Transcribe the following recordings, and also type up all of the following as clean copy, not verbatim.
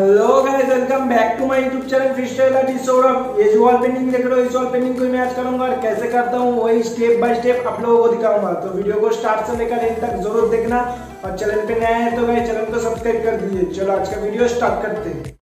Hello guys, welcome back to my YouTube channel fish trailer disorder. ये जो wall painting देख रहे हो, इस वॉल पेंटिंग को मैं आज करूंगा और कैसे करता हूँ वही स्टेप बाय स्टेप आप लोगों को दिखाऊंगा। तो वीडियो को स्टार्ट से लेकर एंड तक जरूर देखना और चैनल पे नया है तो गाइस चैनल को सब्सक्राइब कर दीजिए। चलो आज का वीडियो स्टार्ट करते हैं।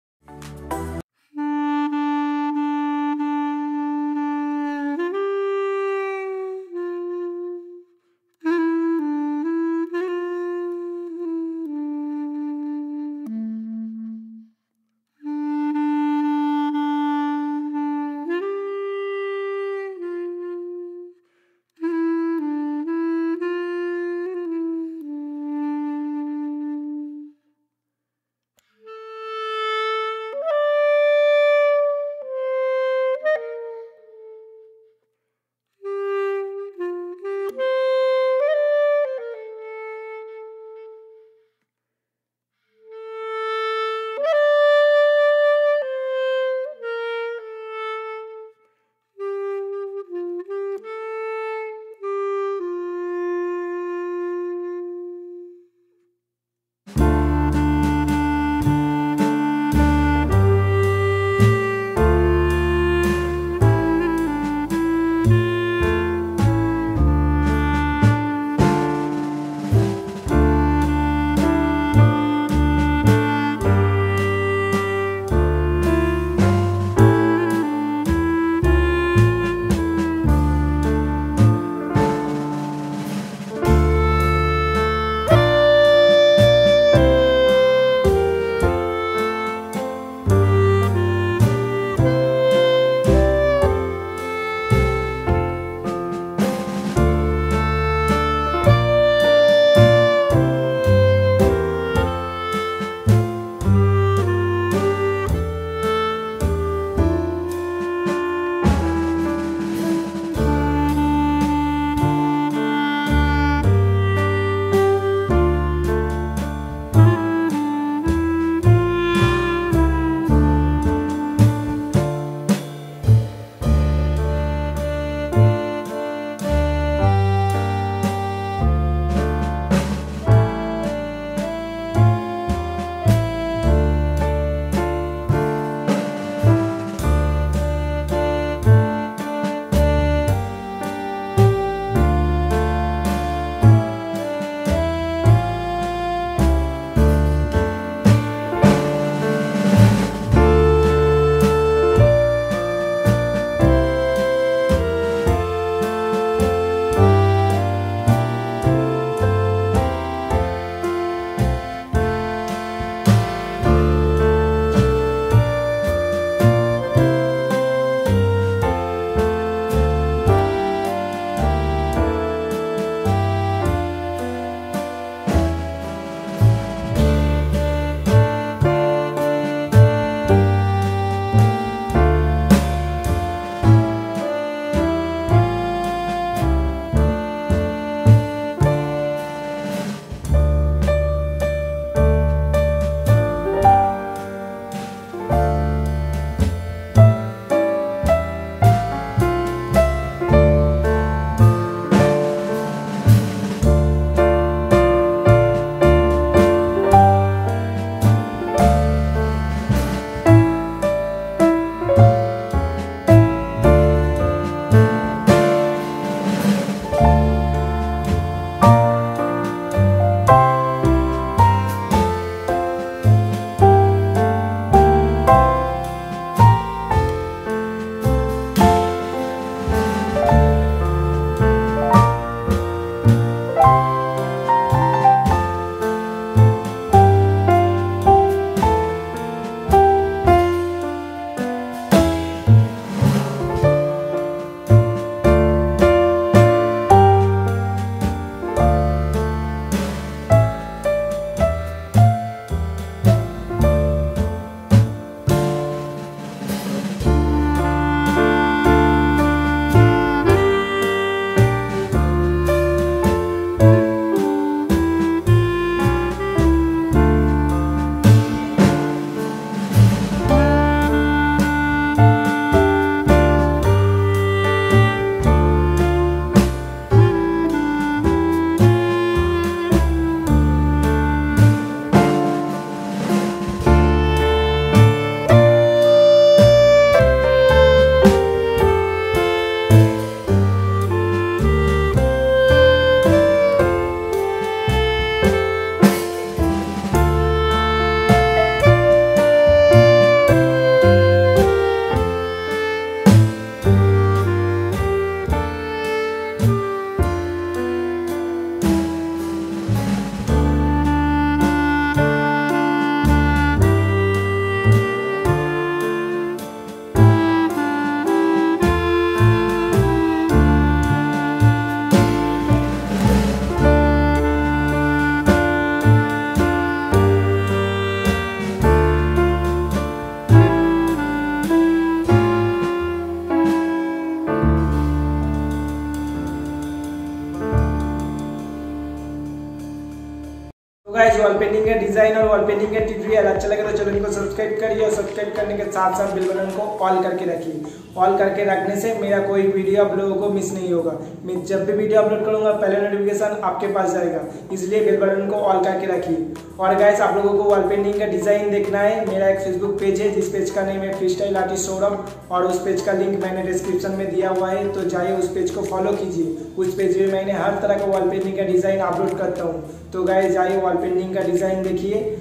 गाइस वॉल पेंटिंग के डिजाइन और वॉल पेंटिंग के ट्यूटोरियल अच्छा लगे तो चैनल को सब्सक्राइब करिए और सब्सक्राइब करने के साथ साथ बेल बटन को ऑल करके रखिए। ऑल करके रखने से मेरा कोई वीडियो आप लोगों को मिस नहीं होगा। मैं जब भी वीडियो अपलोड करूंगा पहले नोटिफिकेशन आपके पास जाएगा, इसलिए बेल बटन को ऑल करके रखिए। और गाइस आप लोगों को वॉल पेंटिंग का डिजाइन देखना है, मेरा एक फेसबुक पेज है जिस पेज का नेम है फ्रीस्टाइल आर्टिस्ट सौरभ और उस पेज का लिंक मैंने डिस्क्रिप्शन में दिया हुआ है, तो जाइए उस पेज को फॉलो कीजिए। उस पेज पे मैंने हर तरह का वॉल पेंटिंग का डिजाइन अपलोड करता हूँ, तो गाइस जाइए वॉल पेंटिंग का डिजाइन देखिए।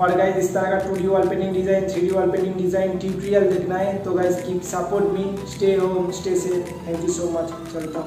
और गाइस इस तरह का 2D wall painting design, 3D wall painting design tutorial देखना है तो guys keep support me, stay home, stay safe. Thank you so much. चलता हूँ।